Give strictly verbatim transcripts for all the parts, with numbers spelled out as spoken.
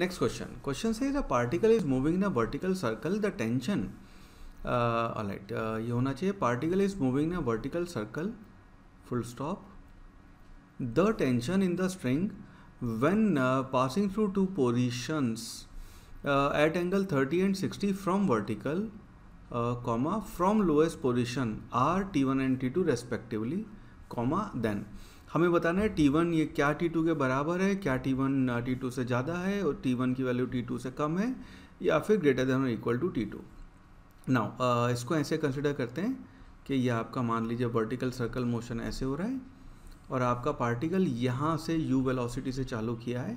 Next question. Question says a particle is moving in a vertical circle. The tension. Uh, all right. Uh, ये होना चाहिए. Particle is moving in a vertical circle. Full stop. The tension in the string when uh, passing through two positions uh, at angle thirty and sixty from vertical, uh, comma from lowest position are T one and T two respectively, comma then. हमें बताना है T one ये क्या T to के बराबर है, क्या T one T two से ज़्यादा है और T वन की वैल्यू T टू से कम है या फिर ग्रेटर देन और equal to T two. Now इसको ऐसे कंसिडर करते हैं कि ये आपका मान लीजिए वर्टिकल सर्कल मोशन ऐसे हो रहा है और आपका पार्टिकल यहाँ से u वेलोसिटी से चालू किया है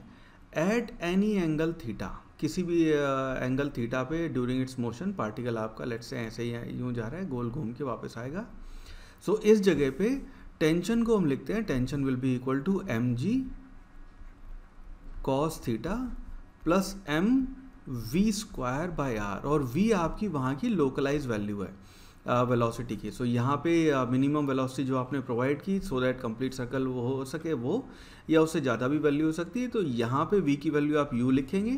एट एनी एंगल थीटा, किसी भी एंगल uh, थीटा पे ड्यूरिंग इट्स मोशन पार्टिकल आपका लेट्स से ऐसे ही यूँ जा रहा है, गोल घूम के वापस आएगा. सो so, इस जगह पे टेंशन को हम लिखते हैं, tension will be equal to m g cos theta plus m v square by r, और v आपकी वहाँ की लोकलाइज वैल्यू है वेलोसिटी uh, की. सो so, यहाँ पे मिनिमम uh, वेलोसिटी जो आपने प्रोवाइड की सो दैट कंप्लीट सर्कल वो हो सके वो, या उससे ज़्यादा भी वैल्यू हो सकती है. तो यहाँ पे v की वैल्यू आप u लिखेंगे,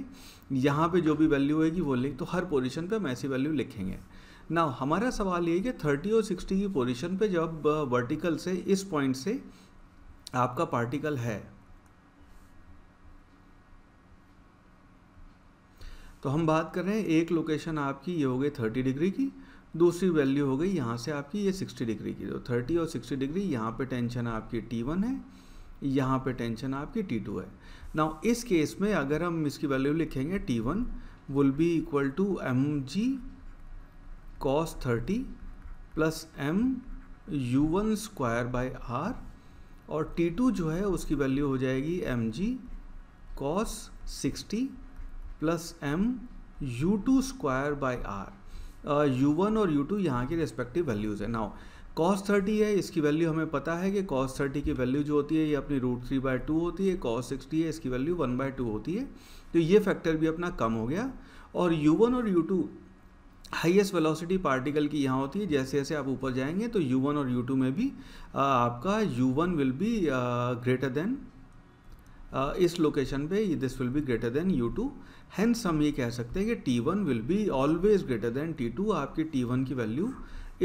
यहाँ पे जो भी वैल्यू होगी वो लिख, तो हर पोजीशन पे हम ऐसी वैल्यू लिखेंगे. नाउ हमारा सवाल ये है कि थर्टी और सिक्सटी की पोजीशन पे जब वर्टिकल से इस पॉइंट से आपका पार्टिकल है तो हम बात कर रहे हैं एक लोकेशन आपकी ये हो गई थर्टी डिग्री की, दूसरी वैल्यू हो गई यहाँ से आपकी ये सिक्सटी डिग्री की. तो थर्टी और सिक्सटी डिग्री यहाँ पे टेंशन आपकी T वन है, यहाँ पे टेंशन आपकी T टू है. नाउ इस केस में अगर हम इसकी वैल्यू लिखेंगे T one will be equal to m g cos thirty plus m u one square by r, और T टू जो है उसकी वैल्यू हो जाएगी m g cos sixty plus m u two square by r. U one और u two यहाँ की respective values है. नाउ कॉस थर्टी है, इसकी वैल्यू हमें पता है कि कॉस थर्टी की वैल्यू जो होती है ये अपनी रूट थ्री बाय टू होती है, कॉस सिक्सटी है इसकी वैल्यू वन बाय टू होती है. तो ये फैक्टर भी अपना कम हो गया, और यू वन और u two highest velocity particle की यहाँ होती है. जैसे जैसे आप ऊपर जाएंगे तो यू वन और यू टू में भी आ, आपका u one will be greater than इस लोकेशन पे, this will be greater than u two. Hence हम ये कह सकते हैं कि T one will be always greater than T two. आपकी T वन की वैल्यू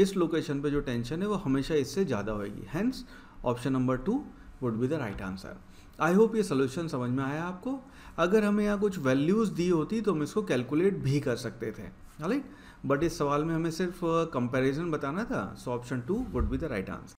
इस लोकेशन पे जो टेंशन है वो हमेशा इससे ज़्यादा होगी. Hence option number two would be the right answer. I hope ये सोल्यूशन समझ में आया आपको. अगर हमें यहाँ कुछ वैल्यूज़ दी होती तो हम इसको कैलकुलेट भी कर सकते थे, राइट, बट इस सवाल में हमें सिर्फ कंपेरिजन बताना था. So option two would be the right answer.